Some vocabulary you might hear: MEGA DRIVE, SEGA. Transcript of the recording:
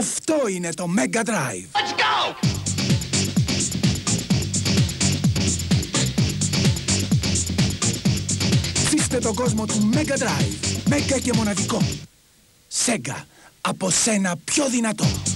Αυτό είναι το Mega Drive. Let's go! Φύστε τον κόσμο του Mega Drive. Mega και μοναδικό. SEGA. Από σένα πιο δυνατό.